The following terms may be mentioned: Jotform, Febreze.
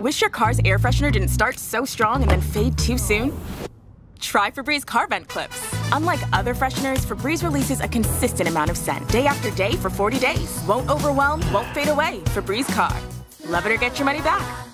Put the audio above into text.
Wish your car's air freshener didn't start so strong and then fade too soon? Try Febreze car vent clips. Unlike other fresheners, Febreze releases a consistent amount of scent day after day for 40 days. Won't overwhelm, won't fade away. Febreze car. Love it or get your money back.